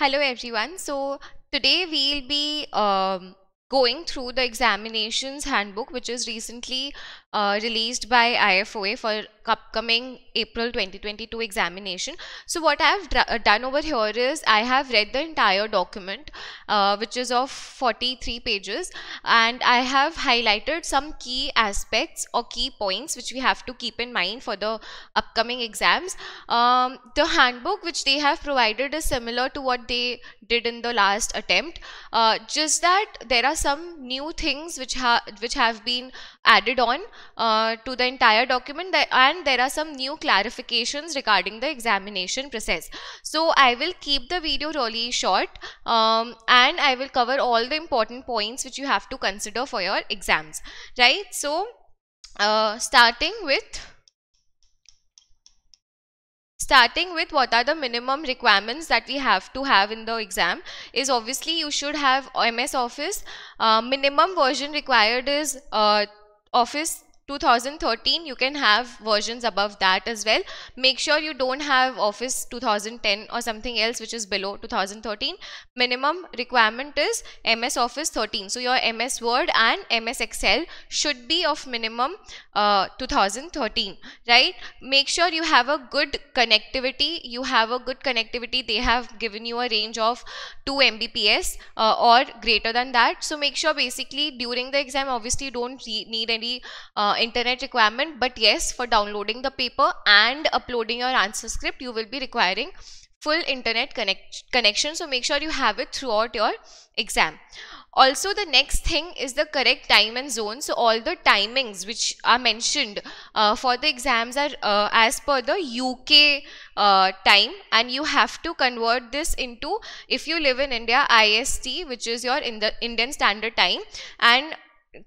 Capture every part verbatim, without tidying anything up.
Hello everyone. So today we'll be um, going through the examinations handbook, which is recently uh, released by I F O A for upcoming April twenty twenty-two examination. So what I've done over here is I have read the entire document, uh, which is of forty-three pages, and I have highlighted some key aspects or key points which we have to keep in mind for the upcoming exams. Um, the handbook which they have provided is similar to what they did in the last attempt, uh, just that there are some new things which, ha which have been added on uh, to the entire document, that, and there are some new clarifications regarding the examination process. So I will keep the video really short, um, and I will cover all the important points which you have to consider for your exams, right? So uh, starting with Starting with what are the minimum requirements that we have to have in the exam is obviously you should have M S Office. Uh, minimum version required is uh, Office two thousand thirteen. You can have versions above that as well. Make sure you don't have Office two thousand ten or something else which is below two thousand thirteen. Minimum requirement is M S Office thirteen. So your M S Word and M S Excel should be of minimum Uh, two thousand thirteen, right? Make sure you have a good connectivity. You have a good connectivity. They have given you a range of two megabits per second uh, or greater than that. So make sure basically during the exam, obviously you don't need any uh, internet requirement, but yes, for downloading the paper and uploading your answer script, you will be requiring full internet connect connection. So make sure you have it throughout your exam. Also, the next thing is the correct time and zone. So all the timings which are mentioned uh, for the exams are uh, as per the U K uh, time, and you have to convert this into, if you live in India, I S T, which is your in the Indian Standard Time, and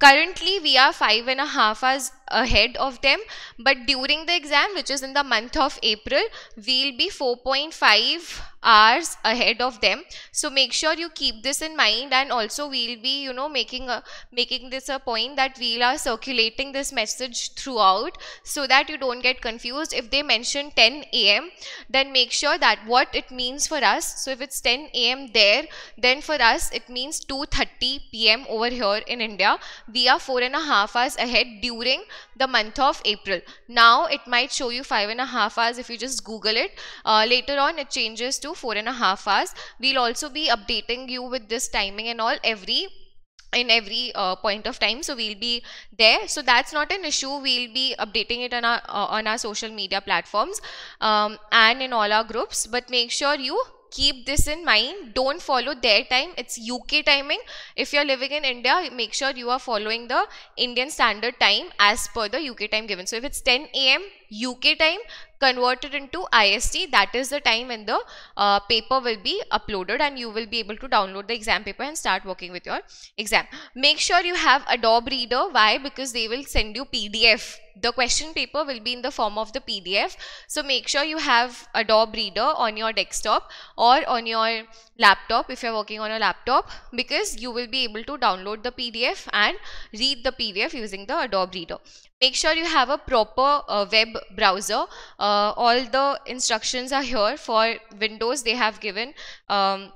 currently we are five and a half hours ahead of them, but during the exam, which is in the month of April, we'll be four point five hours ahead of them. So make sure you keep this in mind, and also we'll be, you know, making a making this a point that we are circulating this message throughout, so that you don't get confused. If they mention ten A M, then make sure that what it means for us. So if it's ten A M there, then for us it means two thirty P M over here in India. We are four and a half hours ahead during the month of April. Now it might show you five and a half hours if you just Google it. Uh, later on it changes to four and a half hours. We'll also be updating you with this timing and all every in every uh, point of time. So we'll be there. So that's not an issue. We'll be updating it on our uh, on our social media platforms um, and in all our groups. But make sure you keep this in mind. Don't follow their time. It's U K timing. If you're living in India, make sure you are following the Indian Standard Time as per the U K time given. So if it's ten A M U K time, converted into I S T, that is the time when the uh, paper will be uploaded, and you will be able to download the exam paper and start working with your exam. Make sure you have Adobe Reader. Why? Because they will send you P D F. The question paper will be in the form of the P D F. So make sure you have Adobe Reader on your desktop or on your laptop if you're working on a laptop, because you will be able to download the P D F and read the P D F using the Adobe Reader. Make sure you have a proper uh, web browser. Uh, all the instructions are here. For Windows, they have given um,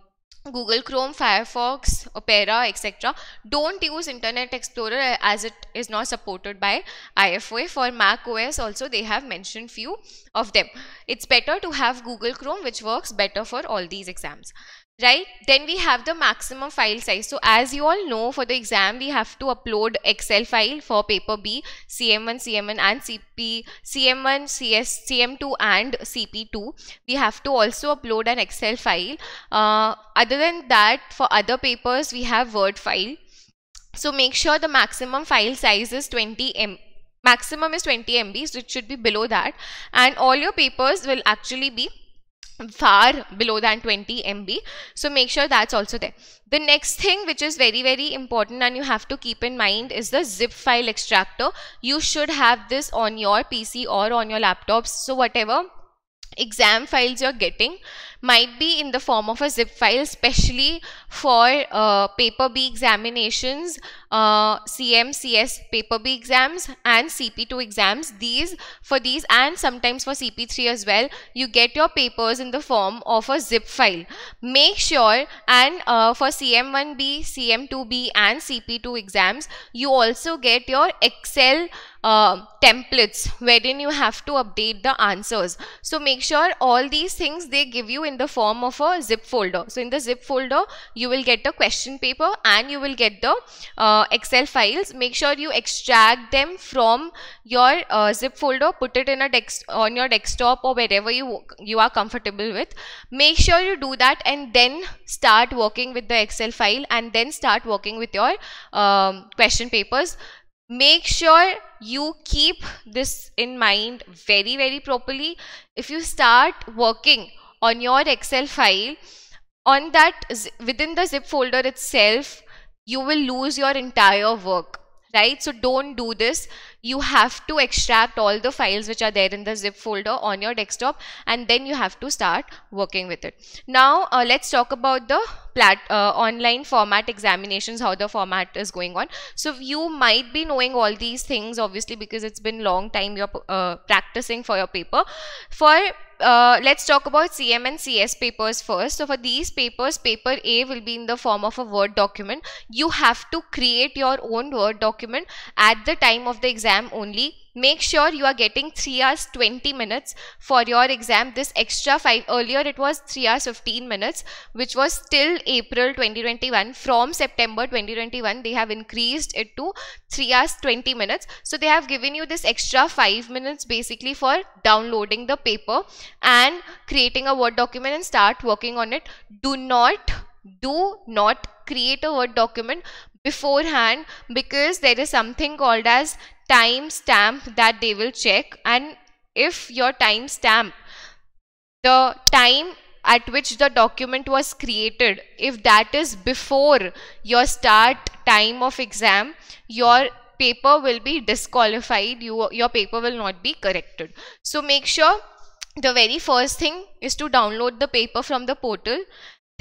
Google Chrome, Firefox, Opera, et cetera. Don't use Internet Explorer as it is not supported by I F O A. For Mac O S also, they have mentioned few of them. It's better to have Google Chrome, which works better for all these exams. Right? Then we have the maximum file size. So as you all know, for the exam, we have to upload Excel file for paper B, C M one, C M one and C P, C M one, C S, C M two and C P two. We have to also upload an Excel file. Uh, other than that, for other papers, we have Word file. So make sure the maximum file size is twenty megabytes. Maximum is twenty megabytes, so it should be below that. And all your papers will actually be far below than twenty megabytes, so make sure that's also there. The next thing which is very very important and you have to keep in mind is the zip file extractor. You should have this on your P C or on your laptops. So whatever exam files you're getting might be in the form of a zip file, especially for uh, paper B examinations, uh, C M, C S paper B exams and C P two exams. These, for these and sometimes for C P three as well, you get your papers in the form of a zip file. Make sure, and uh, for C M one B, C M two B and C P two exams, you also get your Excel Uh, templates wherein you have to update the answers. So make sure all these things they give you in the form of a zip folder. So in the zip folder you will get the question paper and you will get the uh, Excel files. Make sure you extract them from your uh, zip folder, put it in a desk on your desktop or wherever you you are comfortable with. Make sure you do that and then start working with the Excel file and then start working with your um, question papers. Make sure you keep this in mind very, very properly. If you start working on your Excel file, on that within the zip folder itself, you will lose your entire work, right? So don't do this. You have to extract all the files which are there in the zip folder on your desktop and then you have to start working with it. Now uh, let's talk about the plat uh, online format examinations, how the format is going on. So you might be knowing all these things obviously because it's been long time you're uh, practicing for your paper. For Uh, let's talk about C M and C S papers first. So for these papers, paper A will be in the form of a Word document. You have to create your own Word document at the time of the exam only. Make sure you are getting three hours twenty minutes for your exam. This extra five, earlier it was three hours fifteen minutes, which was till April twenty twenty-one. From September twenty twenty-one, they have increased it to three hours twenty minutes. So they have given you this extra five minutes basically for downloading the paper and creating a Word document and start working on it. Do not, do not create a Word document beforehand because there is something called as timestamp that they will check, and if your timestamp, the time at which the document was created, if that is before your start time of exam, your paper will be disqualified, you, your paper will not be corrected. So make sure the very first thing is to download the paper from the portal.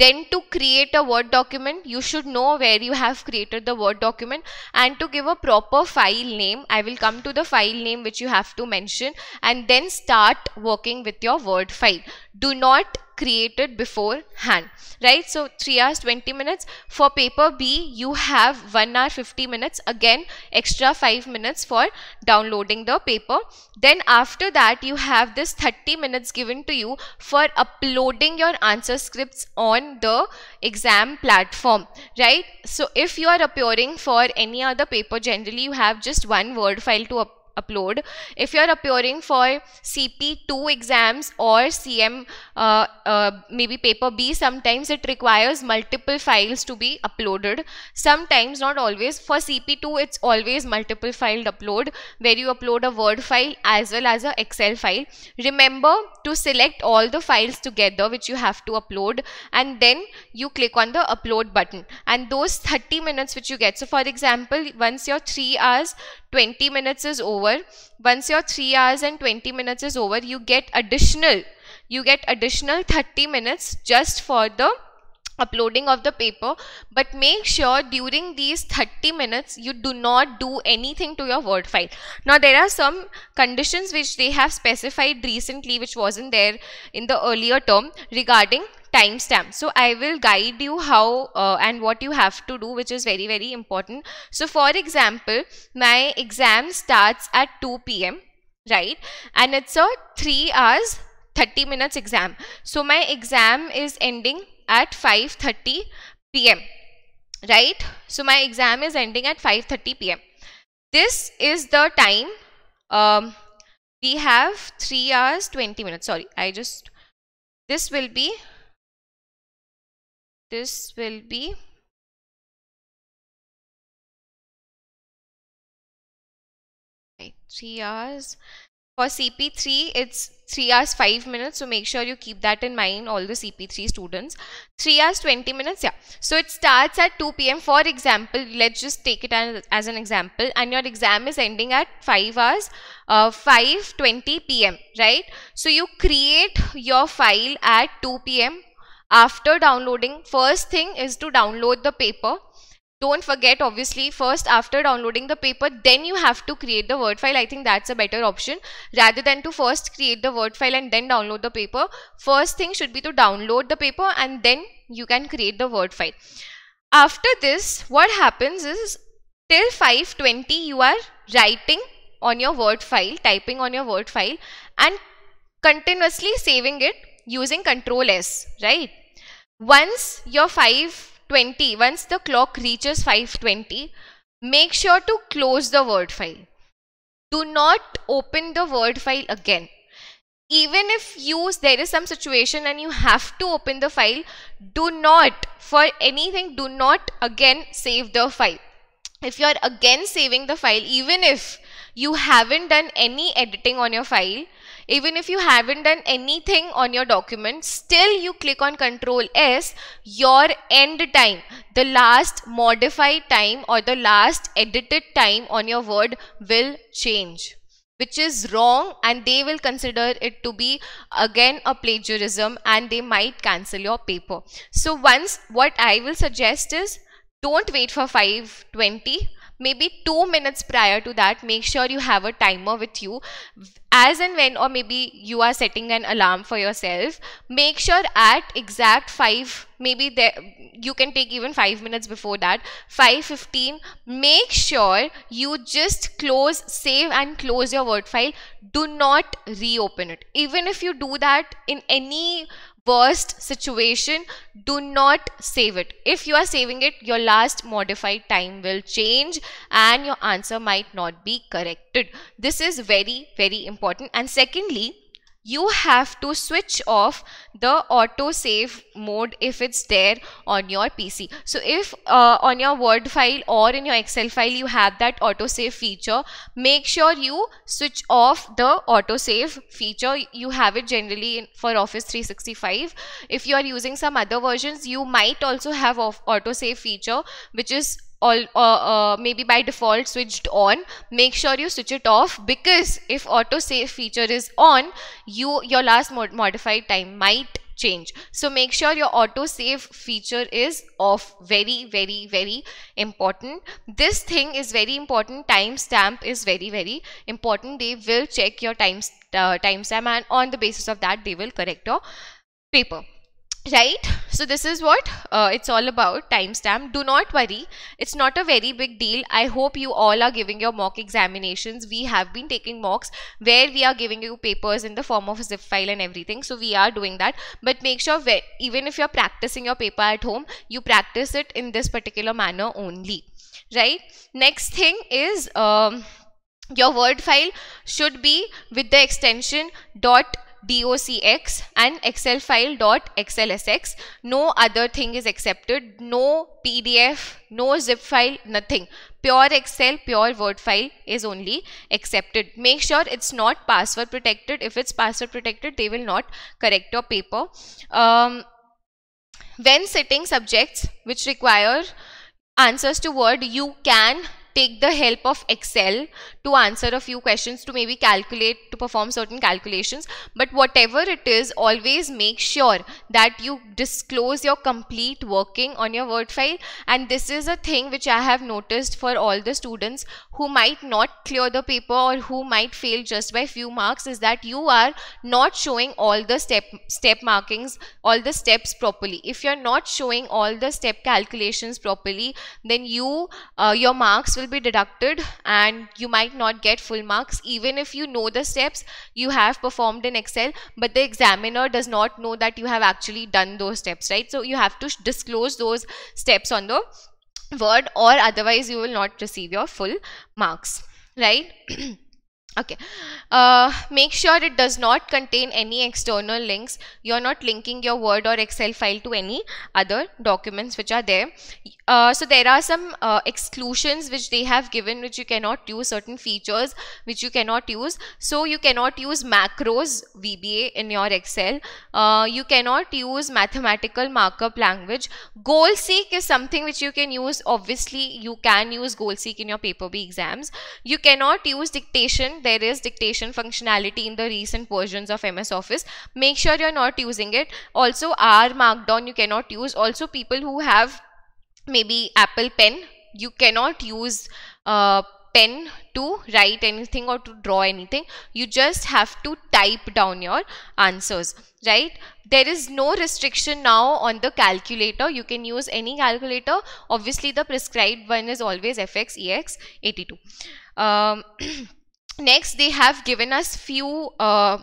Then to create a Word document, you should know where you have created the Word document, and to give a proper file name. I will come to the file name which you have to mention, and then start working with your Word file. Do not create it beforehand, right? So three hours twenty minutes. For paper B, you have one hour fifty minutes. Again, extra five minutes for downloading the paper. Then after that, you have this thirty minutes given to you for uploading your answer scripts on the exam platform, right? So if you are appearing for any other paper, generally you have just one Word file to upload. upload. If you're appearing for C P two exams or C M, uh, uh, maybe paper B, sometimes it requires multiple files to be uploaded. Sometimes, not always. For C P two, it's always multiple filed upload, where you upload a Word file as well as an Excel file. Remember to select all the files together which you have to upload, and then you click on the upload button. And those thirty minutes which you get. So for example, once your three hours twenty minutes is over, once your three hours and twenty minutes is over, you get additional, you get additional thirty minutes just for the uploading of the paper. But make sure during these thirty minutes you do not do anything to your Word file. Now there are some conditions which they have specified recently which wasn't there in the earlier term regarding timestamp. So I will guide you how uh, and what you have to do, which is very, very important. So for example, my exam starts at two P M right, and it's a three hours thirty minutes exam. So my exam is ending at five thirty P M right? So my exam is ending at five thirty P M This is the time. Um, we have three hours twenty minutes. Sorry, I just, this will be, this will be three hours For C P three, it's three hours five minutes, so make sure you keep that in mind, all the C P three students. Three hours twenty minutes, yeah. So it starts at two p m for example. Let's just take it as, as an example, and your exam is ending at five hours, uh, five twenty p m, right? So you create your file at two p m after downloading. First thing is to download the paper. Don't forget, obviously, first after downloading the paper, then you have to create the Word file. I think that's a better option rather than to first create the Word file and then download the paper. First thing should be to download the paper, and then you can create the Word file. After this, what happens is till five twenty you are writing on your Word file, typing on your Word file, and continuously saving it using Control S, right? Once your five twenty, once the clock reaches five twenty, make sure to close the Word file. Do not open the Word file again. Even if you, there is some situation and you have to open the file, do not, for anything, do not again save the file. If you are again saving the file, even if you haven't done any editing on your file, even if you haven't done anything on your document, still you click on Control S, your end time, the last modified time or the last edited time on your Word will change, which is wrong, and they will consider it to be again a plagiarism and they might cancel your paper. So once, what I will suggest is, don't wait for five twenty. Maybe two minutes prior to that, make sure you have a timer with you, as and when, or maybe you are setting an alarm for yourself. Make sure at exact five, maybe there, you can take even five minutes before that, five fifteen, make sure you just close, save and close your Word file. Do not reopen it. Even if you do that in any worst situation, do not save it. If you are saving it, your last modified time will change and your answer might not be corrected. This is very, very important. And secondly, you have to switch off the auto save mode if it's there on your P C. So if uh, on your Word file or in your Excel file you have that auto save feature, make sure you switch off the auto save feature. You have it generally in, for Office three sixty-five. If you are using some other versions, you might also have off auto save feature, which is all uh, uh, maybe by default switched on. Make sure you switch it off, because if auto save feature is on, you your last mod modified time might change. So make sure your auto save feature is off. Very, very, very important. This thing is very important. Timestamp is very, very important. They will check your time uh, timestamp, and on the basis of that they will correct your paper. Right? So this is what uh, it's all about, timestamp. Do not worry. It's not a very big deal. I hope you all are giving your mock examinations. We have been taking mocks where we are giving you papers in the form of a zip file and everything. So we are doing that. But make sure where, even if you're practicing your paper at home, you practice it in this particular manner only. Right? Next thing is um, your Word file should be with the extension dot D O C X and Excel file dot X L S X. No other thing is accepted. No P D F, no zip file, nothing. Pure Excel, pure Word file is only accepted. Make sure it's not password protected. If it's password protected, they will not correct your paper. Um, when setting subjects which require answers to Word, you can take the help of Excel to answer a few questions, to maybe calculate, to perform certain calculations. But whatever it is, always make sure that you disclose your complete working on your Word file. And this is a thing which I have noticed for all the students who might not clear the paper or who might fail just by few marks, is that you are not showing all the step step markings, all the steps properly. If you're not showing all the step calculations properly, then you uh, your marks will be deducted and you might not get full marks. Even if you know the steps you have performed in Excel, but the examiner does not know that you have actually done those steps, right? So you have to disclose those steps on the Word, or otherwise you will not receive your full marks, right? Okay, uh, make sure it does not contain any external links. You're not linking your Word or Excel file to any other documents which are there. Uh, so there are some uh, exclusions which they have given, which you cannot use, certain features which you cannot use. So you cannot use macros V B A in your Excel. Uh, you cannot use mathematical markup language. Goal Seek is something which you can use. Obviously, you can use Goal Seek in your Paper B exams. You cannot use dictation. There is dictation functionality in the recent versions of M S Office. Make sure you're not using it. Also, R Markdown you cannot use. Also, people who have maybe Apple Pen, you cannot use uh, pen to write anything or to draw anything. You just have to type down your answers, right? There is no restriction now on the calculator. You can use any calculator. Obviously, the prescribed one is always F X E X eighty-two. Um, Next, they have given us few uh,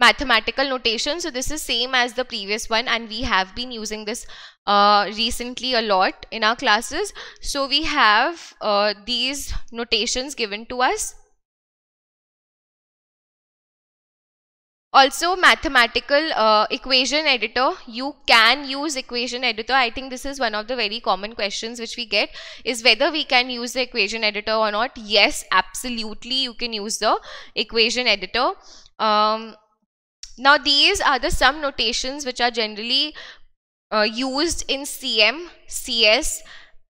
mathematical notations. So this is same as the previous one, and we have been using this uh, recently a lot in our classes. So we have uh, these notations given to us. Also, mathematical uh, equation editor. You can use equation editor. I think this is one of the very common questions which we get, is whether we can use the equation editor or not. Yes, absolutely, you can use the equation editor. Um, now, these are the some notations which are generally uh, used in C M, C S,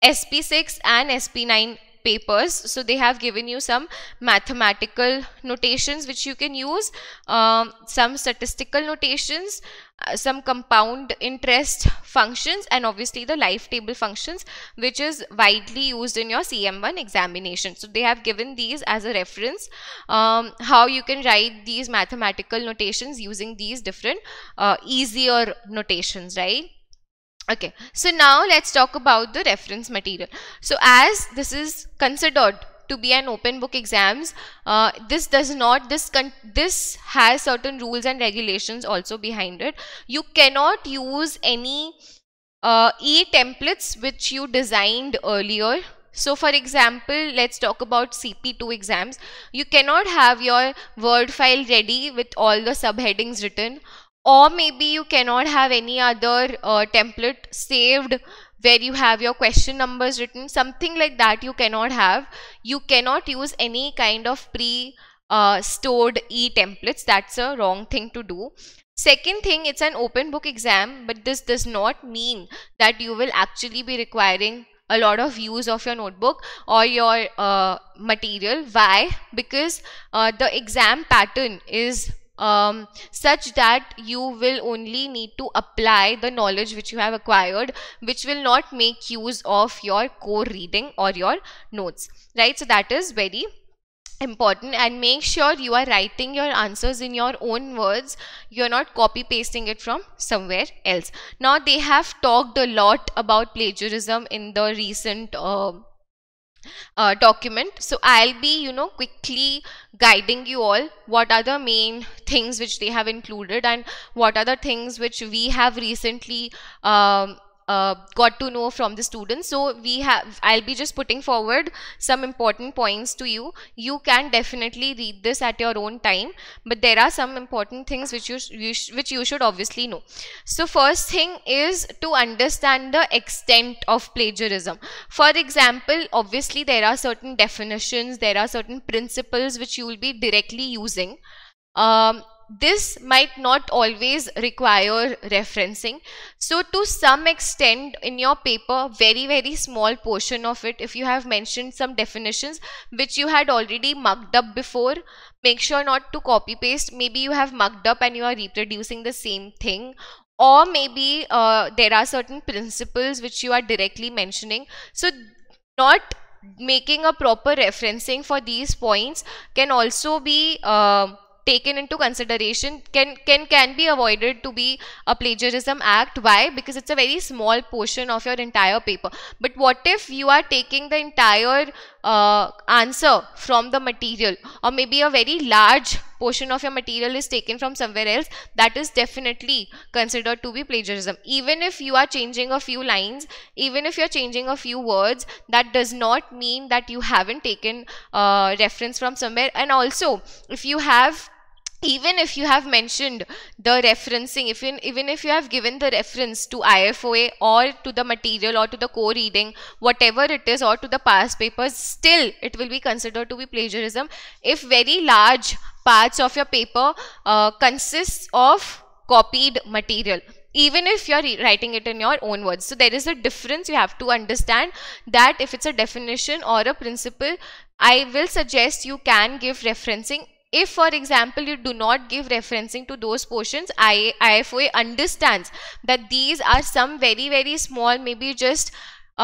S P six and S P nine papers. So they have given you some mathematical notations which you can use, um, some statistical notations, uh, some compound interest functions, and obviously the life table functions, which is widely used in your C M one examination. So they have given these as a reference, um, how you can write these mathematical notations using these different uh, easier notations, right? Okay, so now let's talk about the reference material. So as this is considered to be an open book exams, uh, this does not, this, con this has certain rules and regulations also behind it. You cannot use any uh, e-templates which you designed earlier. So for example, let's talk about C P two exams. You cannot have your Word file ready with all the subheadings written. Or maybe you cannot have any other uh, template saved where you have your question numbers written. Something like that you cannot have. You cannot use any kind of pre-stored uh, e-templates. That's a wrong thing to do. Second thing, it's an open book exam, but this does not mean that you will actually be requiring a lot of use of your notebook or your uh, material. Why? Because uh, the exam pattern is Um, such that you will only need to apply the knowledge which you have acquired, which will not make use of your core reading or your notes, right? So that is very important, and make sure you are writing your answers in your own words. You're not copy pasting it from somewhere else. Now they have talked a lot about plagiarism in the recent uh, Uh, document. So I'll be, you know, quickly guiding you all what are the main things which they have included and what are the things which we have recently um, uh, got to know from the students. So we have, I'll be just putting forward some important points to you. You can definitely read this at your own time, but there are some important things which you, you which you should obviously know. So first thing is to understand the extent of plagiarism. For example, obviously there are certain definitions, there are certain principles which you will be directly using. Um, This might not always require referencing. So to some extent in your paper, very, very small portion of it, if you have mentioned some definitions which you had already mugged up before, make sure not to copy paste. Maybe you have mugged up and you are reproducing the same thing. Or maybe uh, there are certain principles which you are directly mentioning. So not making a proper referencing for these points can also be uh, taken into consideration, can can can be avoided to be a plagiarism act. Why? Because it's a very small portion of your entire paper. But what if you are taking the entire uh, answer from the material, or maybe a very large portion of your material is taken from somewhere else, that is definitely considered to be plagiarism. Even if you are changing a few lines, even if you're changing a few words, that does not mean that you haven't taken uh, reference from somewhere. And also, if you have Even if you have mentioned the referencing, if you, even if you have given the reference to I F O A or to the material or to the co-reading, whatever it is, or to the past papers, still it will be considered to be plagiarism if very large parts of your paper uh, consists of copied material, even if you're writing it in your own words. So there is a difference. You have to understand that if it's a definition or a principle, I will suggest you can give referencing. If, for example, you do not give referencing to those portions, I F O A understands that these are some very, very small, maybe just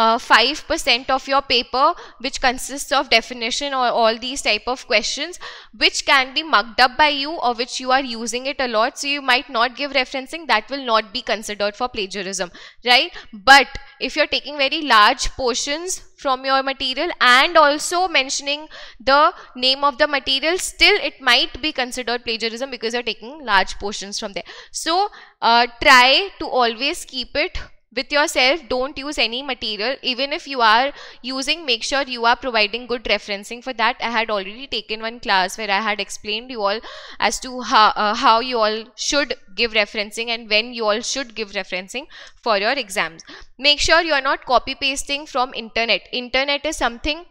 uh, five percent of your paper, which consists of definition or all these type of questions, which can be mugged up by you or which you are using it a lot. So you might not give referencing. That will not be considered for plagiarism, right? But if you're taking very large portions from your material and also mentioning the name of the material, still it might be considered plagiarism because you're taking large portions from there. So uh, try to always keep it with yourself. Don't use any material. Even if you are using, make sure you are providing good referencing for that. I had already taken one class where I had explained you all as to how, uh, how you all should give referencing and when you all should give referencing for your exams. Make sure you are not copy pasting from internet. Internet is something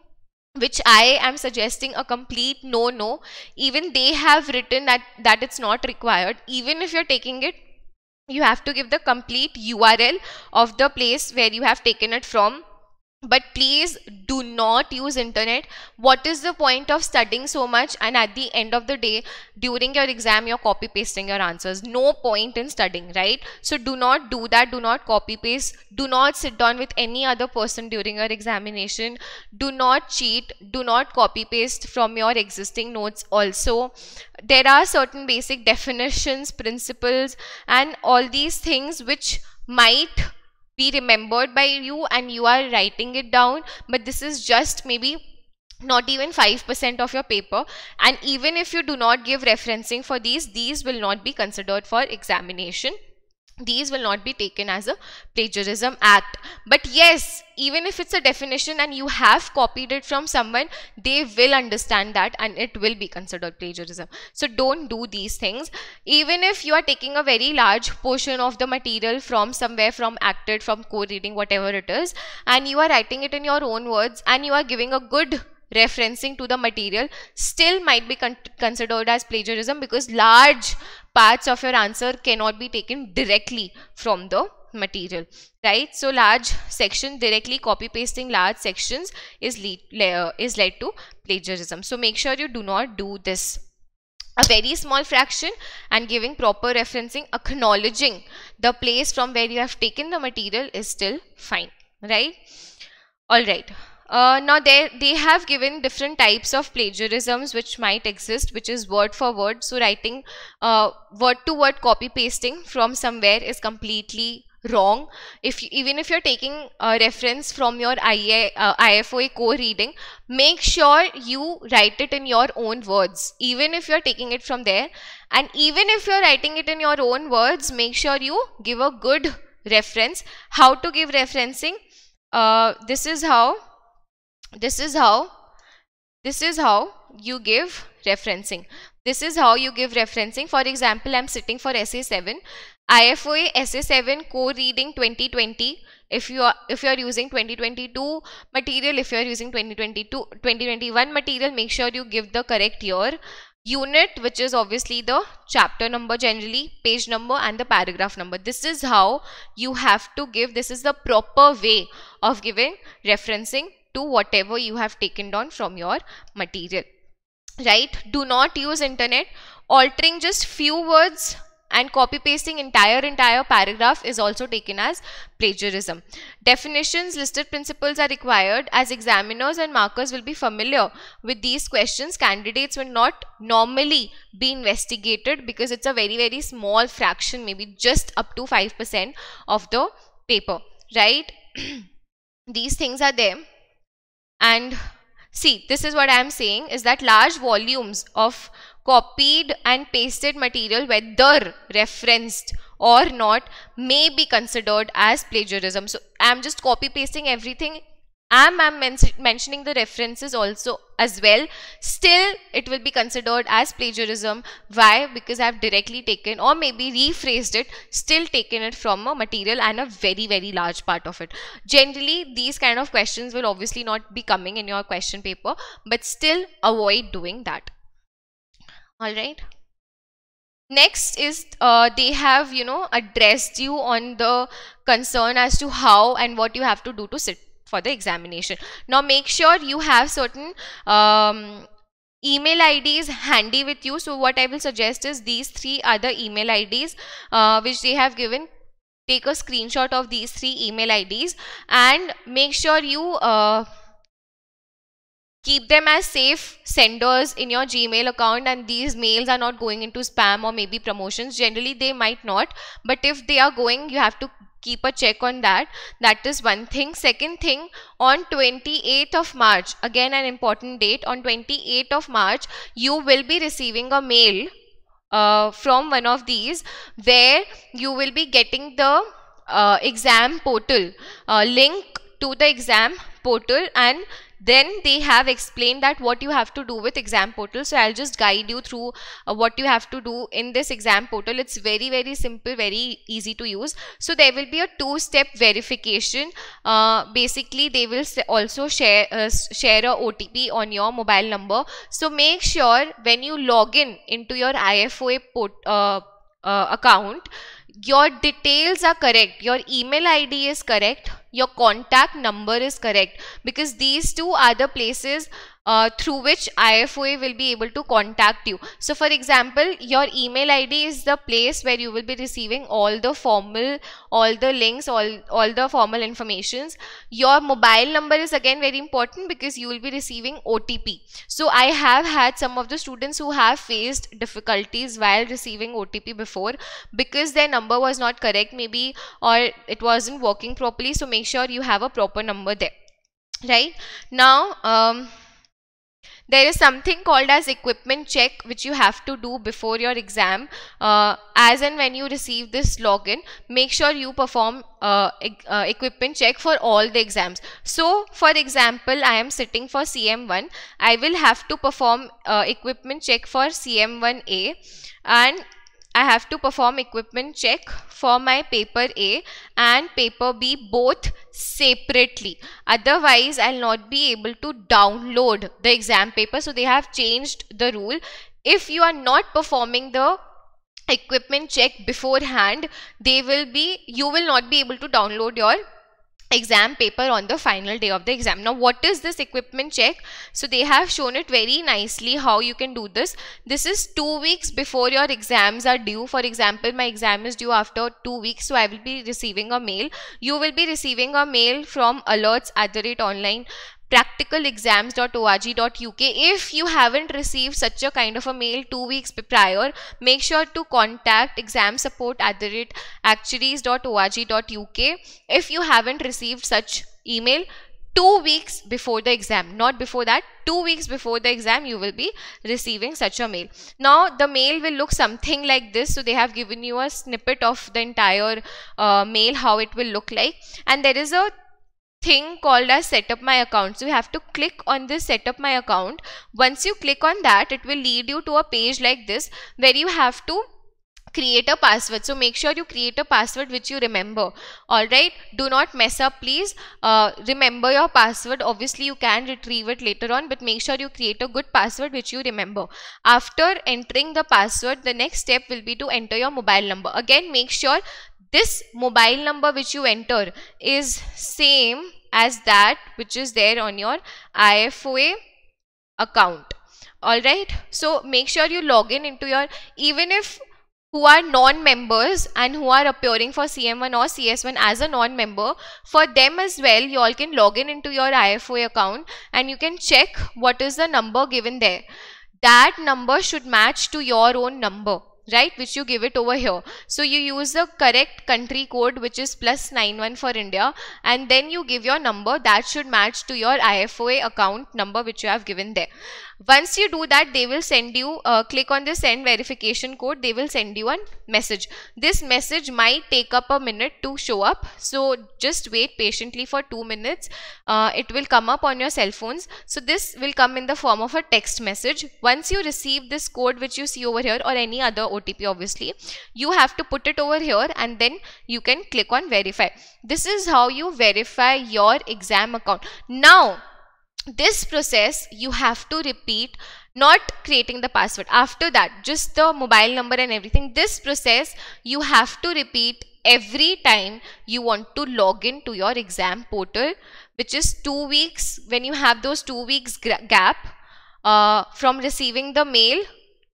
which I am suggesting a complete no-no. Even they have written that, that it's not required. Even if you're taking it, you have to give the complete U R L of the place where you have taken it from. But please do not use internet. What is the point of studying so much and at the end of the day during your exam you're copy pasting your answers? No point in studying, right? So do not do that. Do not copy paste. Do not sit down with any other person during your examination. Do not cheat. Do not copy paste from your existing notes also. There are certain basic definitions, principles and all these things which might be remembered by you and you are writing it down, but this is just maybe not even five percent of your paper, and even if you do not give referencing for these, these will not be considered for examination. These will not be taken as a plagiarism act. But yes, even if it's a definition and you have copied it from someone, they will understand that and it will be considered plagiarism. So don't do these things. Even if you are taking a very large portion of the material from somewhere, from acted, from co-reading, whatever it is, and you are writing it in your own words and you are giving a good referencing to the material, still might be con considered as plagiarism because large parts of your answer cannot be taken directly from the material, right? So large section, directly copy pasting large sections is lead, uh, is led to plagiarism. So make sure you do not do this. A very small fraction and giving proper referencing, acknowledging the place from where you have taken the material is still fine, right? All right. Uh, now they, they have given different types of plagiarisms which might exist, which is word for word. So writing uh, word to word copy pasting from somewhere is completely wrong. If you, even if you're taking a reference from your I F O A co-reading, make sure you write it in your own words, even if you're taking it from there. And even if you're writing it in your own words, make sure you give a good reference. How to give referencing? Uh, this is how. This is how, this is how you give referencing. This is how you give referencing. For example, I'm sitting for S A seven, I F O A S A seven co-reading twenty twenty. If you are, if you are using twenty twenty-two material, if you are using twenty twenty-two, twenty twenty-one material, make sure you give the correct year. Unit, which is obviously the chapter number, generally page number and the paragraph number. This is how you have to give. This is the proper way of giving referencing to whatever you have taken down from your material, right? Do not use internet. Altering just few words and copy pasting entire entire paragraph is also taken as plagiarism. Definitions, listed principles are required as examiners and markers will be familiar with these questions. Candidates will not normally be investigated because it's a very very small fraction, maybe just up to five percent of the paper, right? These things are there. And see, this is what I am saying is that large volumes of copied and pasted material, whether referenced or not, may be considered as plagiarism. So I'm just copy pasting everything. I'm, I'm men mentioning the references also as well. Still, it will be considered as plagiarism. Why? Because I've directly taken or maybe rephrased it, still taken it from a material and a very, very large part of it. Generally, these kind of questions will obviously not be coming in your question paper, but still avoid doing that. All right. Next is uh, they have, you know, addressed you on the concern as to how and what you have to do to sit for the examination. Now make sure you have certain um, email I Ds handy with you. So what I will suggest is these three other email I Ds uh, which they have given. Take a screenshot of these three email I Ds and make sure you uh, keep them as safe senders in your Gmail account, and these mails are not going into spam or maybe promotions. Generally they might not, but if they are going, you have to keep a check on that. That is one thing. Second thing, on twenty-eighth of March, again an important date, on twenty-eighth of March, you will be receiving a mail uh, from one of these where you will be getting the uh, exam portal, uh, link to the exam portal, and then they have explained that what you have to do with exam portal. So I'll just guide you through uh, what you have to do in this exam portal. It's very, very simple, very easy to use. So there will be a two-step verification. Uh, basically, they will also share, uh, share a O T P on your mobile number. So make sure when you log in into your I F O A port, uh, uh, account, your details are correct, your email I D is correct, your contact number is correct, because these two are the places uh, through which I F O A will be able to contact you. So for example, your email I D is the place where you will be receiving all the formal, all the links, all, all the formal informations. Your mobile number is again very important because you will be receiving O T P. So I have had some of the students who have faced difficulties while receiving O T P before because their number was not correct maybe, or it wasn't working properly. So make sure you have a proper number there. Right now, um, there is something called as equipment check which you have to do before your exam. Uh, as and when you receive this login, make sure you perform uh, e uh, equipment check for all the exams. So for example, I am sitting for C M one. I will have to perform uh, equipment check for C M one A, and I have to perform equipment check for my paper A and paper B both separately. Otherwise, I'll not be able to download the exam paper. So they have changed the rule. If you are not performing the equipment check beforehand, they will be, you will not be able to download your exam paper on the final day of the exam. Now what is this equipment check? So they have shown it very nicely how you can do this. This is two weeks before your exams are due. For example, my exam is due after two weeks. So I will be receiving a mail. You will be receiving a mail from alerts at the rate online practical exams dot org dot U K. If you haven't received such a kind of a mail two weeks prior, make sure to contact exam support at the rate actuaries dot org dot U K. If you haven't received such email two weeks before the exam, not before that, two weeks before the exam, you will be receiving such a mail. Now the mail will look something like this. So they have given you a snippet of the entire uh, mail, how it will look like. And there is a thing called as set up my account. So you have to click on this set up my account. Once you click on that, it will lead you to a page like this where you have to create a password. So make sure you create a password which you remember. All right, do not mess up, please. Uh, remember your password. Obviously you can retrieve it later on, but make sure you create a good password which you remember. After entering the password, the next step will be to enter your mobile number. Again, make sure this mobile number which you enter is same as that which is there on your I F O A account. All right. So make sure you log in into your, even if who are non-members and who are appearing for C M one or C S one as a non-member, for them as well, you all can log in into your I F O A account and you can check what is the number given there. That number should match to your own number, right, which you give it over here. So you use the correct country code, which is plus nine one for India, and then you give your number that should match to your I F O A account number which you have given there. Once you do that, they will send you, uh, click on the send verification code, they will send you a message. This message might take up a minute to show up, so just wait patiently for two minutes. Uh, it will come up on your cell phones. So this will come in the form of a text message. Once you receive this code which you see over here, or any other O T P obviously, you have to put it over here and then you can click on verify. This is how you verify your exam account. Now this process you have to repeat, not creating the password. After that, just the mobile number and everything, this process you have to repeat every time you want to log in to your exam portal, which is two weeks when you have those two weeks gap uh, from receiving the mail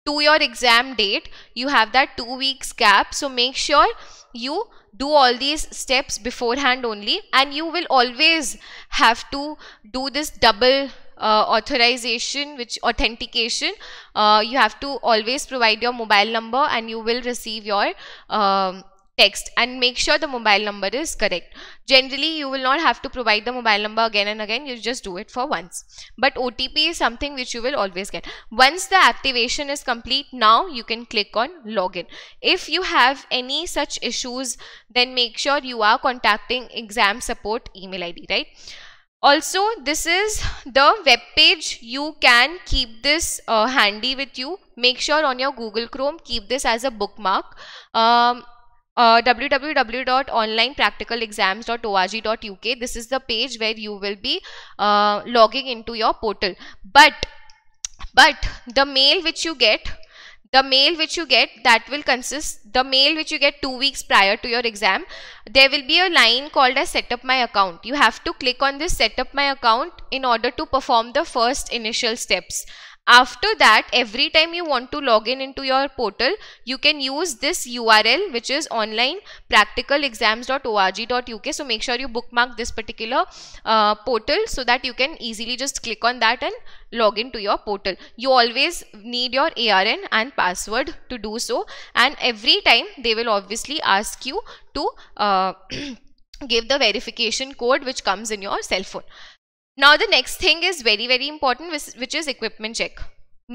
to your exam date. You have that two weeks gap, so make sure you do all these steps beforehand only, and you will always have to do this double uh, authorization, which authentication. Uh, you have to always provide your mobile number and you will receive your um, text, and make sure the mobile number is correct. Generally you will not have to provide the mobile number again and again, you just do it for once. But O T P is something which you will always get. Once the activation is complete, now you can click on login. If you have any such issues, then make sure you are contacting exam support email I D, right? Also, this is the web page. You can keep this uh, handy with you. Make sure on your Google Chrome, keep this as a bookmark. Um, Uh, w w w dot online practical exams dot org dot u k. This is the page where you will be uh, logging into your portal. But, but the mail which you get, the mail which you get, that will consist, the mail which you get two weeks prior to your exam, there will be a line called as set up my account. You have to click on this set up my account in order to perform the first initial steps. After that, every time you want to log in into your portal, you can use this U R L, which is online practical exams dot org dot u k. So make sure you bookmark this particular uh, portal so that you can easily just click on that and log into your portal. You always need your A R N and password to do so, and every time they will obviously ask you to uh, give the verification code which comes in your cell phone. Now the next thing is very very important, which is equipment check.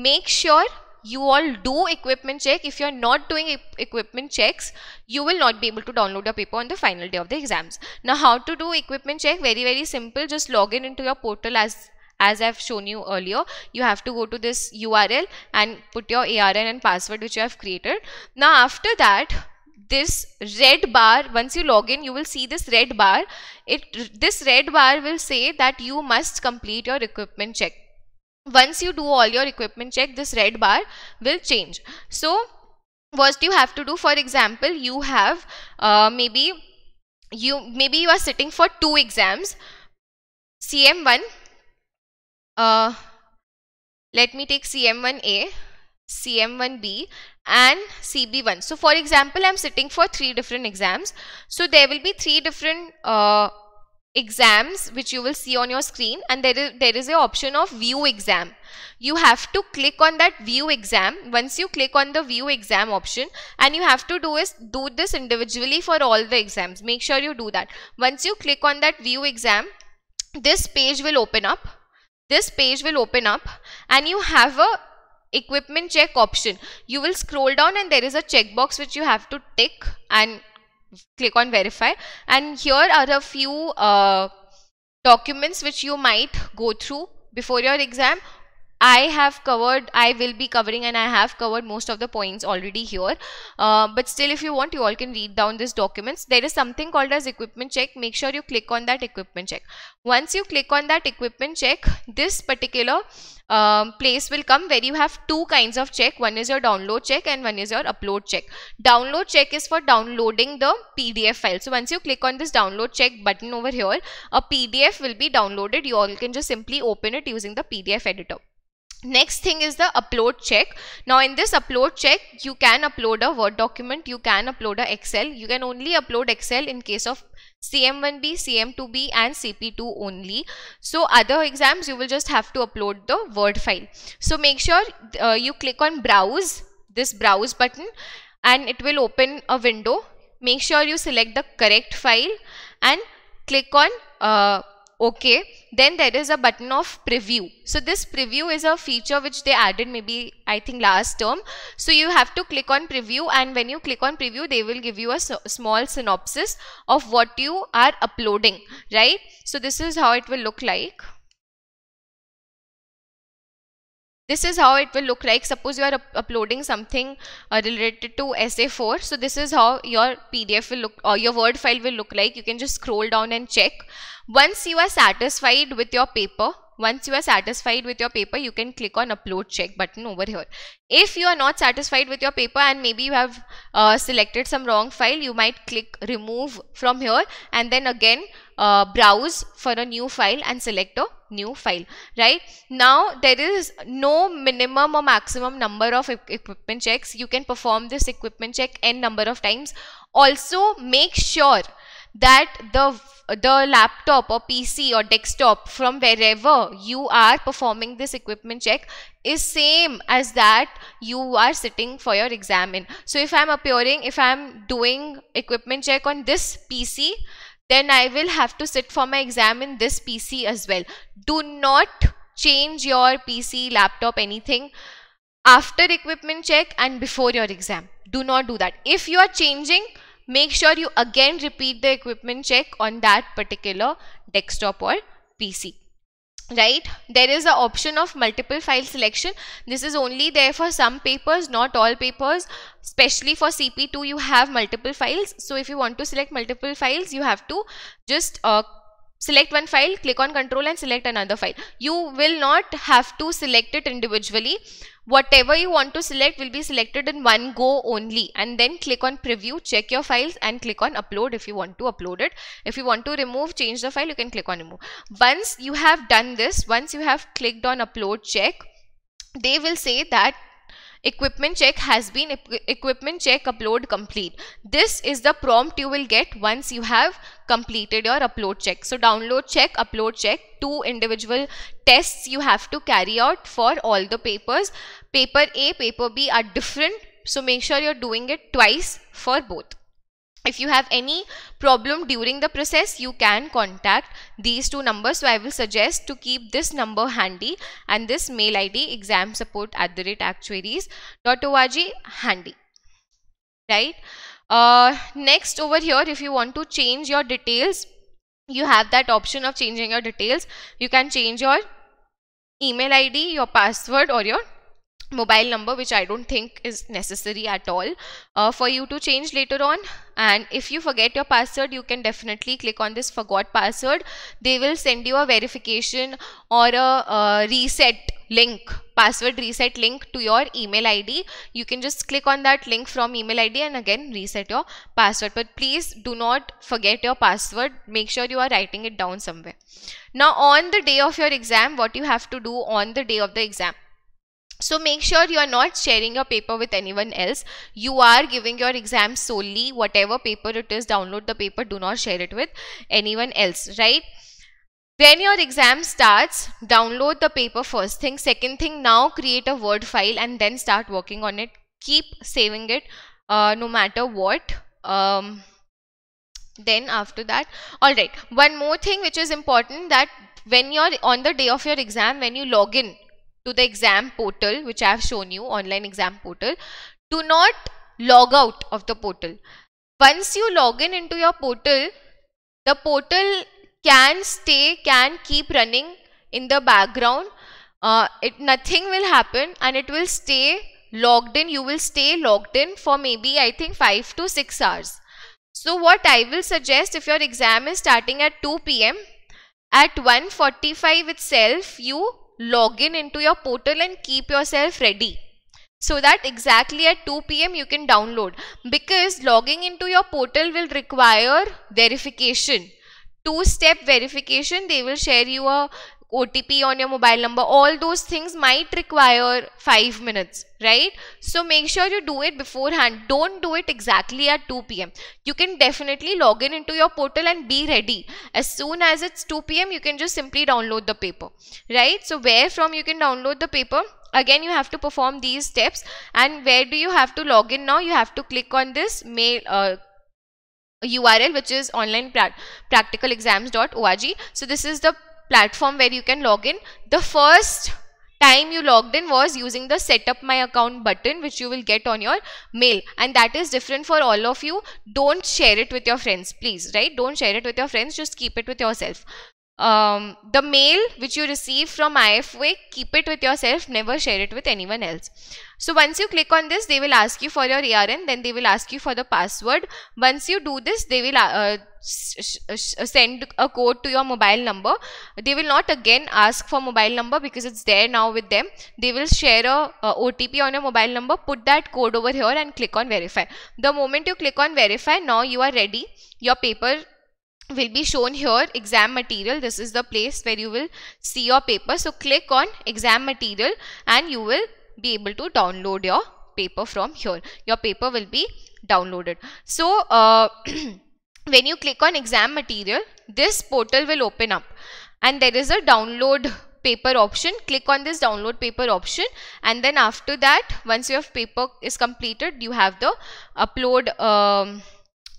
Make sure you all do equipment check. If you're not doing e equipment checks, you will not be able to download your paper on the final day of the exams. Now how to do equipment check? Very very simple. Just log in into your portal as as I've shown you earlier. You have to go to this U R L and put your A R N and password which you have created. Now after that, this red bar, once you log in, you will see this red bar. It, this red bar will say that you must complete your equipment check. Once you do all your equipment check, this red bar will change. So what do you have to do? For example, you have uh, maybe you maybe you are sitting for two exams, C M one. Uh, let me take C M one A, C M one B and C B one. So for example, I'm sitting for three different exams. So there will be three different uh, exams which you will see on your screen, and there is there is an option of view exam. You have to click on that view exam. Once you click on the view exam option, and you have to do is do this individually for all the exams. Make sure you do that. Once you click on that view exam, this page will open up. This page will open up and you have a equipment check option. You will scroll down and there is a checkbox which you have to tick and click on verify. And here are a few uh, documents which you might go through before your exam. I have covered, I will be covering and I have covered most of the points already here. Uh, but still, if you want, you all can read down these documents. There is something called as equipment check. Make sure you click on that equipment check. Once you click on that equipment check, this particular um, place will come where you have two kinds of check. One is your download check and one is your upload check. Download check is for downloading the P D F file. So once you click on this download check button over here, a P D F will be downloaded. You all can just simply open it using the P D F editor. Next thing is the upload check. Now in this upload check, you can upload a Word document, you can upload a Excel. You can only upload Excel in case of C M one B, C M two B and C P two only. So other exams you will just have to upload the Word file. So make sure uh, you click on browse, this browse button, and it will open a window. Make sure you select the correct file and click on uh, okay, then there is a button of preview. So this preview is a feature which they added maybe I think last term. So you have to click on preview, and when you click on preview, they will give you a so small synopsis of what you are uploading, right? So this is how it will look like. This is how it will look like. Suppose you are up uploading something uh, related to S A four. So this is how your P D F will look, or your Word file will look like. You can just scroll down and check. Once you are satisfied with your paper, once you are satisfied with your paper, you can click on upload check button over here. If you are not satisfied with your paper and maybe you have uh, selected some wrong file, you might click remove from here and then again uh, browse for a new file and select a new file, right? Now there is no minimum or maximum number of equipment checks. You can perform this equipment check n number of times. Also make sure that the the laptop or P C or desktop from wherever you are performing this equipment check is same as that you are sitting for your exam in. So if I'm appearing, if I'm doing equipment check on this P C, then I will have to sit for my exam in this P C as well. Do not change your P C, laptop, anything after equipment check and before your exam. Do not do that. If you are changing, make sure you again repeat the equipment check on that particular desktop or P C, right? There is an option of multiple file selection. This is only there for some papers, not all papers. Especially for C P two, you have multiple files. So if you want to select multiple files, you have to just uh, select one file, click on control and select another file. You will not have to select it individually. Whatever you want to select will be selected in one go only, and then click on preview, check your files and click on upload if you want to upload it. If you want to remove, change the file, you can click on remove. Once you have done this, once you have clicked on upload check, they will say that equipment check has been, equipment check upload complete. This is the prompt you will get once you have completed your upload check. So download check, upload check, two individual tests you have to carry out for all the papers. Paper A, paper B are different. So make sure you're doing it twice for both. If you have any problem during the process, you can contact these two numbers. So I will suggest to keep this number handy and this mail I D exam support at the rate actuaries dot org handy, right? Uh, next over here, if you want to change your details, you have that option of changing your details. You can change your email I D, your password or your mobile number, which I don't think is necessary at all uh, for you to change later on. And if you forget your password, you can definitely click on this forgot password. They will send you a verification or a uh, reset link, password reset link to your email I D. You can just click on that link from email I D and again reset your password. But please do not forget your password. Make sure you are writing it down somewhere. Now on the day of your exam, what you have to do on the day of the exam. So make sure you are not sharing your paper with anyone else. You are giving your exam solely. Whatever paper it is, download the paper. Do not share it with anyone else, right? When your exam starts, download the paper first thing. Second thing, now create a Word file and then start working on it. Keep saving it uh, no matter what. Um, then after that, all right. One more thing which is important, that when you're on the day of your exam, when you log in to the exam portal, which I have shown you, online exam portal, do not log out of the portal. Once you log in into your portal, the portal can stay, can keep running in the background. Uh, it nothing will happen and it will stay logged in. You will stay logged in for maybe I think five to six hours. So what I will suggest, if your exam is starting at two P M, at one forty-five itself, you log in into your portal and keep yourself ready so that exactly at two P M you can download, because logging into your portal will require verification, two-step verification. They will share you a O T P on your mobile number. All those things might require five minutes, right? So make sure you do it beforehand. Don't do it exactly at two P M. You can definitely log in into your portal and be ready. As soon as it's two P M, you can just simply download the paper, right? So where from you can download the paper? Again, you have to perform these steps. And where do you have to log in now? You have to click on this mail, uh, a U R L which is online practical exams dot org. So this is the platform where you can log in. The first time you logged in was using the set up my account button, which you will get on your mail, and that is different for all of you. Don't share it with your friends, please, right? Don't share it with your friends, just keep it with yourself. Um, the mail which you receive from I F O A, keep it with yourself, never share it with anyone else. So once you click on this, they will ask you for your A R N, then they will ask you for the password. Once you do this, they will uh, send a code to your mobile number. They will not again ask for mobile number because it's there now with them. They will share a, a O T P on your mobile number, put that code over here and click on verify. The moment you click on verify, now you are ready. Your paper will be shown here, exam material. This is the place where you will see your paper. So click on exam material and you will be able to download your paper from here. Your paper will be downloaded. So uh, when you click on exam material, this portal will open up and there is a download paper option. Click on this download paper option, and then after that, once your paper is completed, you have the upload um,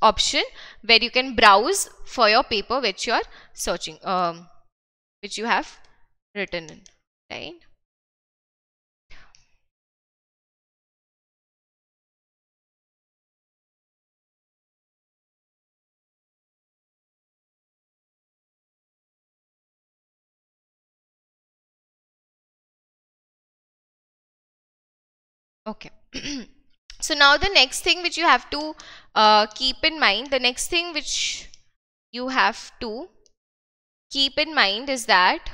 option where you can browse for your paper which you are searching, um, which you have written in, right? Okay. So now the next thing which you have to uh, keep in mind, the next thing which you have to keep in mind is that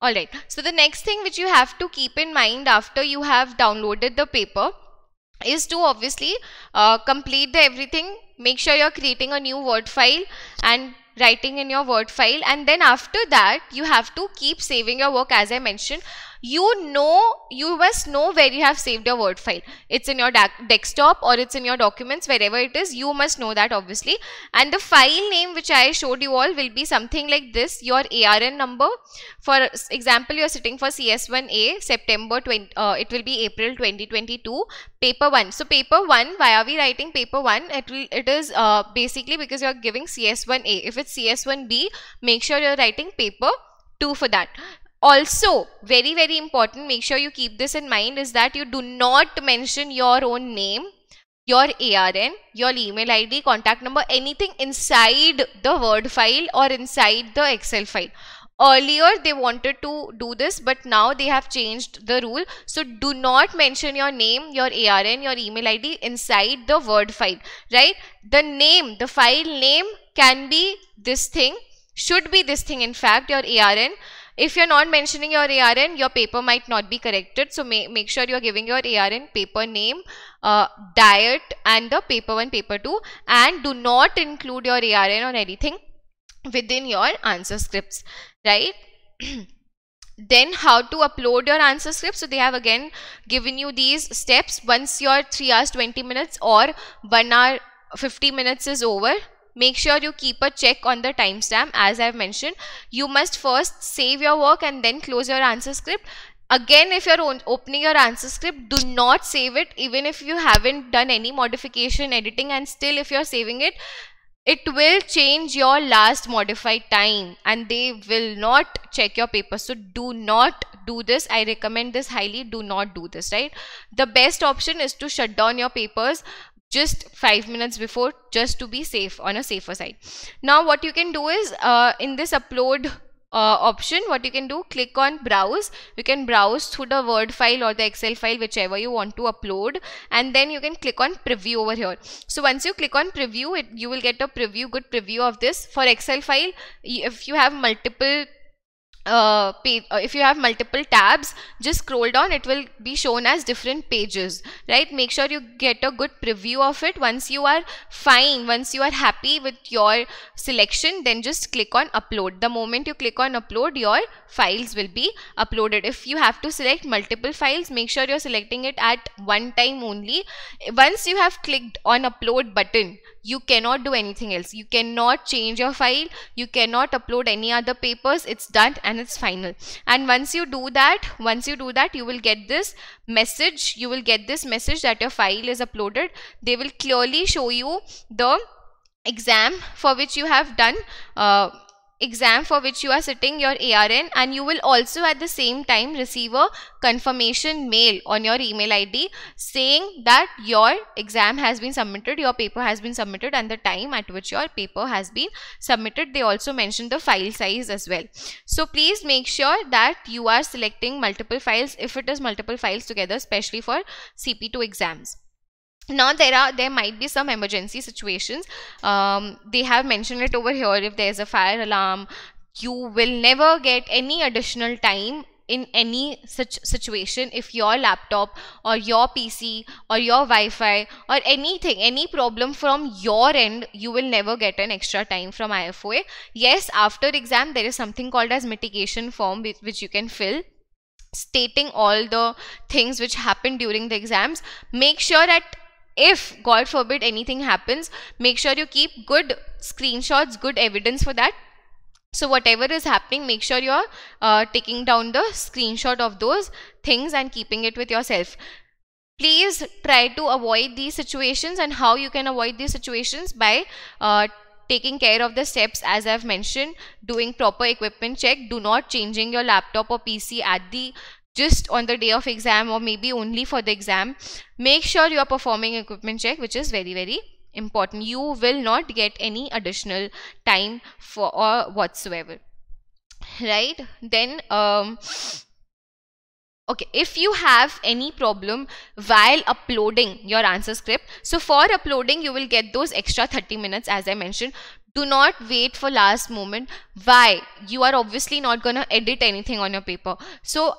Alright, so the next thing which you have to keep in mind after you have downloaded the paper is to obviously uh, complete the everything. Make sure you're creating a new Word file and writing in your Word file, and then after that you have to keep saving your work. As I mentioned, you know, you must know where you have saved your Word file. It's in your desktop or it's in your documents, wherever it is, you must know that obviously. And the file name which I showed you all will be something like this. Your A R N number, for example, you're sitting for C S one A, September twenty, uh, it will be April twenty twenty-two, paper one. So paper one, why are we writing paper one? It will, it is uh, basically because you're giving C S one A. If it's C S one B, make sure you're writing paper two for that. Also, very very important, make sure you keep this in mind, is that you do not mention your own name, your A R N, your email I D, contact number, anything inside the Word file or inside the Excel file. Earlier they wanted to do this, but now they have changed the rule. So do not mention your name, your A R N, your email I D inside the Word file, right? The name, the file name can be this thing, should be this thing, in fact, your A R N. If you're not mentioning your A R N, your paper might not be corrected. So ma make sure you're giving your A R N, paper name, uh, diet, and the paper one, paper two. And do not include your A R N or anything within your answer scripts, right? Then how to upload your answer script. So they have again given you these steps. Once your three hours twenty minutes or one hour fifty minutes is over, make sure you keep a check on the timestamp. As I've mentioned, you must first save your work and then close your answer script. Again, if you're opening your answer script, do not save it. Even if you haven't done any modification, editing, and still if you're saving it, it will change your last modified time and they will not check your paper. So do not do this. I recommend this highly. Do not do this, right? The best option is to shut down your papers just five minutes before, just to be safe, on a safer side. Now what you can do is uh, in this upload uh, option, what you can do, click on browse. You can browse through the Word file or the Excel file, whichever you want to upload, and then you can click on preview over here. So once you click on preview, it, you will get a preview, good preview of this. For Excel file, if you have multiple Uh, page, uh, if you have multiple tabs, just scroll down, it will be shown as different pages, right? Make sure you get a good preview of it. Once you are fine, once you are happy with your selection, then just click on upload. The moment you click on upload, your files will be uploaded. If you have to select multiple files, make sure you're selecting it at one time only. Once you have clicked on upload button, you cannot do anything else. You cannot change your file. You cannot upload any other papers. It's done and it's final. And once you do that, once you do that, you will get this message. You will get this message that your file is uploaded. They will clearly show you the exam for which you have done uh, exam for which you are sitting your A R N, and you will also at the same time receive a confirmation mail on your email I D saying that your exam has been submitted, your paper has been submitted, and the time at which your paper has been submitted. They also mentioned the file size as well. So please make sure that you are selecting multiple files if it is multiple files together, especially for C P two exams. Now there are there might be some emergency situations. Um, they have mentioned it over here. If there is a fire alarm, you will never get any additional time in any such situation. If your laptop or your P C or your Wi-Fi or anything, any problem from your end, you will never get an extra time from I F O A. Yes, after exam there is something called as mitigation form with which you can fill, stating all the things which happened during the exams. Make sure that if, God forbid, anything happens, make sure you keep good screenshots, good evidence for that. So whatever is happening, make sure you're uh, taking down the screenshot of those things and keeping it with yourself. Please try to avoid these situations. And how you can avoid these situations? By uh, taking care of the steps as I've mentioned, doing proper equipment check, do not changing your laptop or P C at the just on the day of exam or maybe only for the exam. Make sure you are performing equipment check, which is very, very important. You will not get any additional time for or whatsoever, right? Then, um, okay, if you have any problem while uploading your answer script, so for uploading, you will get those extra thirty minutes as I mentioned. Do not wait for last moment. Why? You are obviously not going to edit anything on your paper. So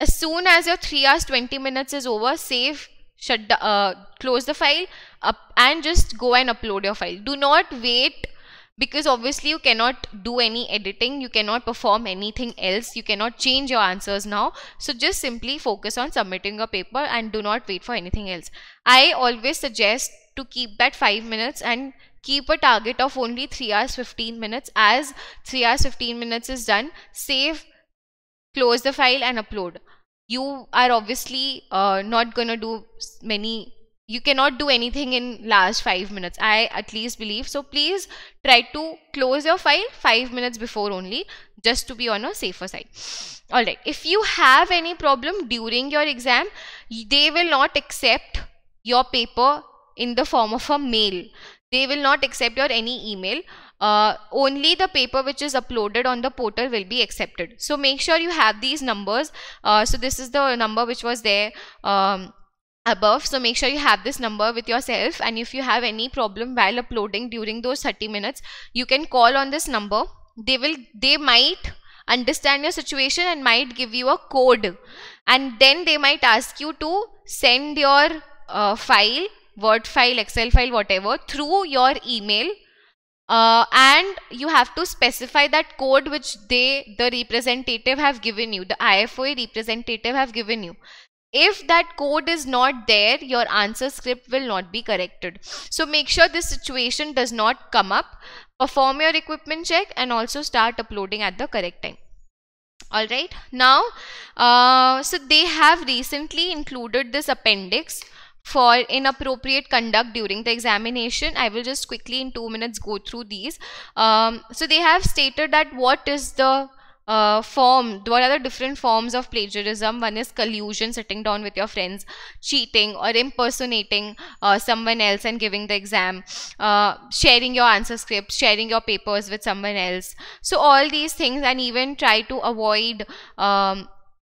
as soon as your three hours twenty minutes is over, save, shut the, uh, close the file up and just go and upload your file. Do not wait, because obviously you cannot do any editing, you cannot perform anything else, you cannot change your answers now. So just simply focus on submitting your paper and do not wait for anything else. I always suggest to keep that five minutes and keep a target of only three hours fifteen minutes. As three hours fifteen minutes is done, save, close the file and upload. You are obviously uh, not gonna do many, you cannot do anything in last five minutes, I at least believe. So please try to close your file five minutes before only, just to be on a safer side. Alright, if you have any problem during your exam, they will not accept your paper in the form of a mail. They will not accept your any email. Uh, only the paper which is uploaded on the portal will be accepted. So make sure you have these numbers. Uh, so this is the number which was there um, above. So make sure you have this number with yourself. And if you have any problem while uploading during those thirty minutes, you can call on this number. They will, they might understand your situation and might give you a code. And then they might ask you to send your uh, file, Word file, Excel file, whatever, through your email. Uh, and you have to specify that code which they, the representative have given you, the I F O A representative have given you. If that code is not there, your answer script will not be corrected. So make sure this situation does not come up. Perform your equipment check and also start uploading at the correct time. Alright, now, uh, so they have recently included this appendix for inappropriate conduct during the examination. I will just quickly in two minutes go through these. Um, so they have stated that what is the uh, form, what are the different forms of plagiarism. One is collusion, sitting down with your friends, cheating or impersonating uh, someone else and giving the exam, uh, sharing your answer script, sharing your papers with someone else. So all these things, and even try to avoid um,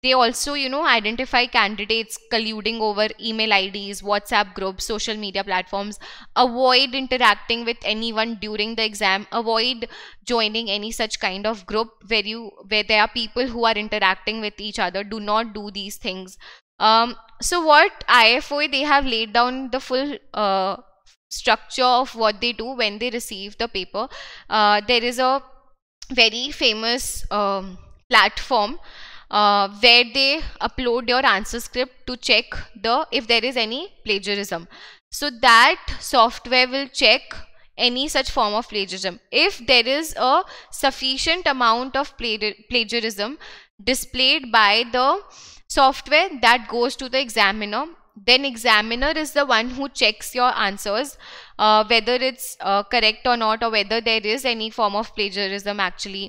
They also, you know, identify candidates colluding over email I Ds, WhatsApp groups, social media platforms. Avoid interacting with anyone during the exam. Avoid joining any such kind of group where you where there are people who are interacting with each other. Do not do these things. Um, so what I F O A, they have laid down the full uh, structure of what they do when they receive the paper. Uh, there is a very famous um, platform Uh, where they upload your answer script to check the if there is any plagiarism. So that software will check any such form of plagiarism. If there is a sufficient amount of plagiarism displayed by the software, that goes to the examiner. Then examiner is the one who checks your answers, uh, whether it's uh, correct or not, or whether there is any form of plagiarism actually.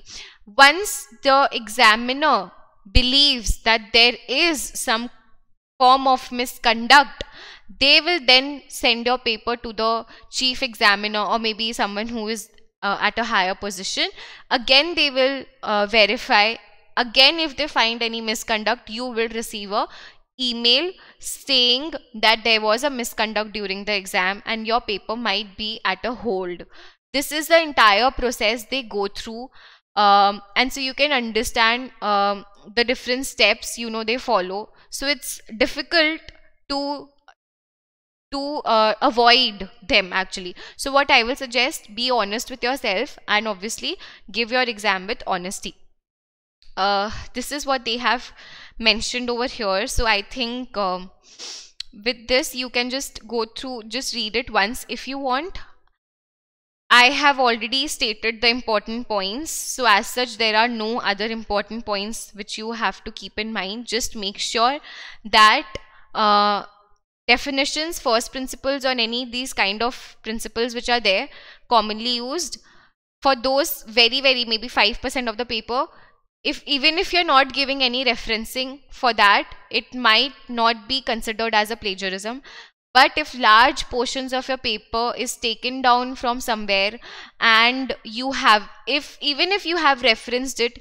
Once the examiner believes that there is some form of misconduct, they will then send your paper to the chief examiner or maybe someone who is uh, at a higher position. Again, they will uh, verify. Again, if they find any misconduct, you will receive a email saying that there was a misconduct during the exam and your paper might be at a hold. This is the entire process they go through. Um, and so you can understand um, the different steps, you know, they follow. So it's difficult to to uh, avoid them actually. So what I will suggest, be honest with yourself and obviously give your exam with honesty. Uh, this is what they have mentioned over here. So I think um, with this you can just go through, just read it once if you want. I have already stated the important points, so as such there are no other important points which you have to keep in mind. Just make sure that uh, definitions, first principles, on any of these kind of principles which are there commonly used, for those very very maybe five percent of the paper, if even if you're not giving any referencing for that, it might not be considered as a plagiarism. But if large portions of your paper is taken down from somewhere and you have, if even if you have referenced it,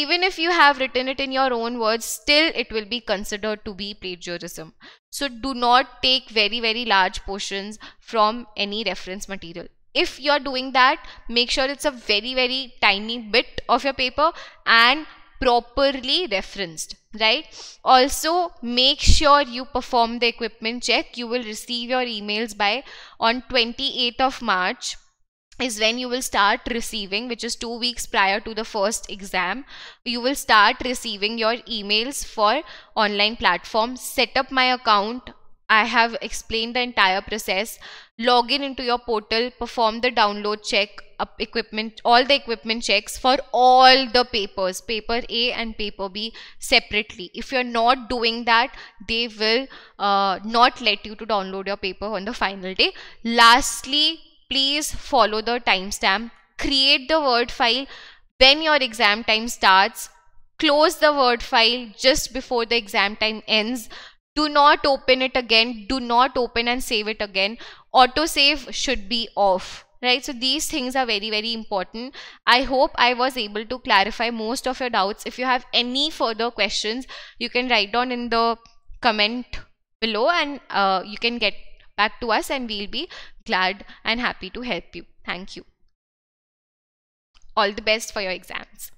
even if you have written it in your own words, still it will be considered to be plagiarism. So do not take very, very large portions from any reference material. If you're doing that, make sure it's a very, very tiny bit of your paper and properly referenced, right? Also, make sure you perform the equipment check. You will receive your emails by on twenty-eighth of March is when you will start receiving, which is two weeks prior to the first exam. You will start receiving your emails for online platform. Set up my account. I have explained the entire process. Log in into your portal, perform the download check, up equipment, all the equipment checks for all the papers, paper A and paper B separately. If you're not doing that, they will uh, not let you to download your paper on the final day. Lastly, please follow the timestamp. Create the Word file when your exam time starts. Close the Word file just before the exam time ends. Do not open it again. Do not open and save it again. Auto save should be off, right? So these things are very, very important. I hope I was able to clarify most of your doubts. If you have any further questions, you can write down in the comment below and uh, you can get back to us and we'll be glad and happy to help you. Thank you. All the best for your exams.